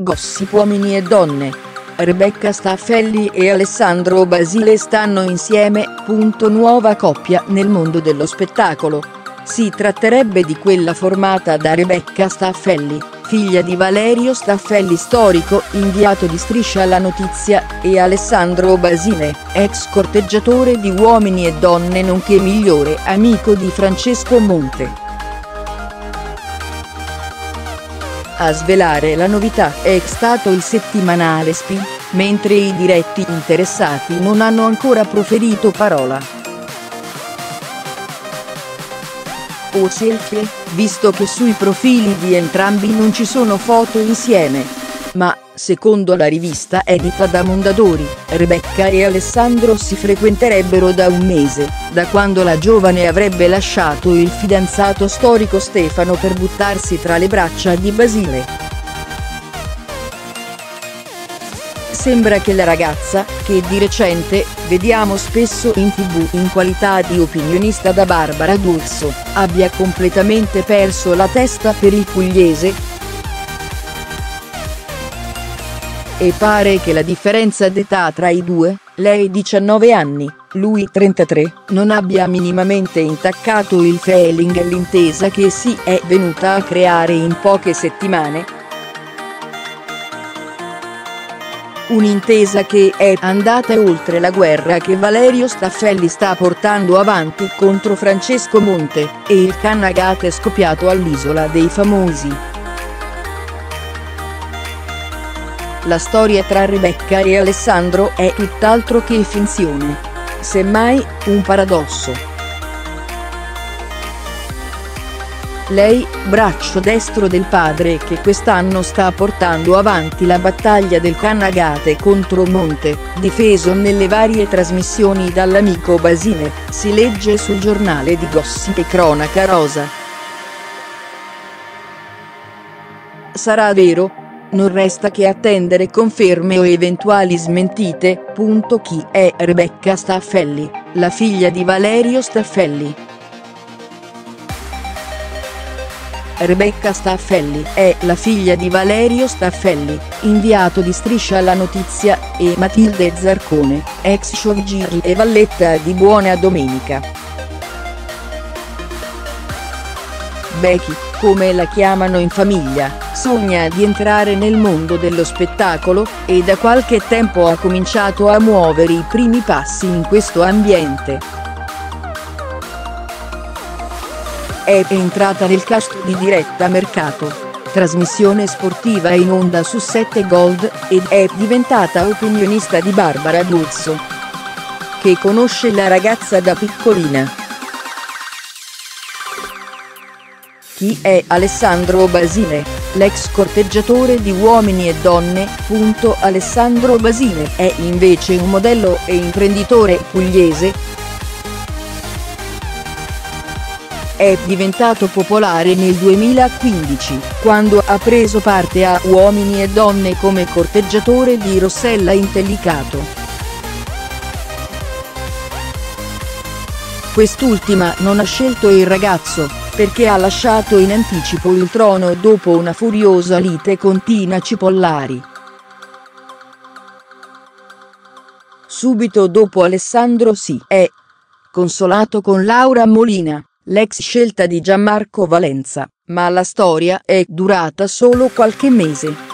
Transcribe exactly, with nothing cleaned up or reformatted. Gossip Uomini e Donne. Rebecca Staffelli e Alessandro Basile stanno insieme, punto nuova coppia nel mondo dello spettacolo. Si tratterebbe di quella formata da Rebecca Staffelli, figlia di Valerio Staffelli storico, inviato di Striscia la Notizia, e Alessandro Basile, ex corteggiatore di Uomini e Donne nonché migliore amico di Francesco Monte. A svelare la novità è stato il settimanale S P I, mentre i diretti interessati non hanno ancora proferito parola. O selfie, visto che sui profili di entrambi non ci sono foto insieme. Ma, secondo la rivista edita da Mondadori, Rebecca e Alessandro si frequenterebbero da un mese, da quando la giovane avrebbe lasciato il fidanzato storico Stefano per buttarsi tra le braccia di Basile. Sembra che la ragazza, che di recente vediamo spesso in tv in qualità di opinionista da Barbara D'Urso, abbia completamente perso la testa per il pugliese. E pare che la differenza d'età tra i due, lei diciannove anni, lui trentatré, non abbia minimamente intaccato il feeling e l'intesa che si è venuta a creare in poche settimane. Un'intesa che è andata oltre la guerra che Valerio Staffelli sta portando avanti contro Francesco Monte, e il canagate scoppiato all'Isola dei Famosi. La storia tra Rebecca e Alessandro è tutt'altro che finzione. Semmai, un paradosso. Lei, braccio destro del padre che quest'anno sta portando avanti la battaglia del canagate contro Monte, difeso nelle varie trasmissioni dall'amico Basile, si legge sul giornale di Gossip e Cronaca Rosa. Sarà vero? Non resta che attendere conferme o eventuali smentite. Chi è Rebecca Staffelli, la figlia di Valerio Staffelli? Rebecca Staffelli è la figlia di Valerio Staffelli, inviato di Striscia la Notizia, e Matilde Zarcone, ex showgirl e valletta di Buona Domenica. Becky, come la chiamano in famiglia, sogna di entrare nel mondo dello spettacolo, e da qualche tempo ha cominciato a muovere i primi passi in questo ambiente. È entrata nel cast di Diretta Mercato, trasmissione sportiva in onda su sette Gold, ed è diventata opinionista di Barbara D'Urso, che conosce la ragazza da piccolina. Chi è Alessandro Basile, l'ex corteggiatore di Uomini e Donne? Alessandro Basile è invece un modello e imprenditore pugliese. È diventato popolare nel duemilaquindici, quando ha preso parte a Uomini e Donne come corteggiatore di Rossella Intellicato. Quest'ultima non ha scelto il ragazzo, perché ha lasciato in anticipo il trono dopo una furiosa lite con Tina Cipollari. Subito dopo Alessandro si è consolato con Laura Molina, l'ex scelta di Gianmarco Valenza, ma la storia è durata solo qualche mese.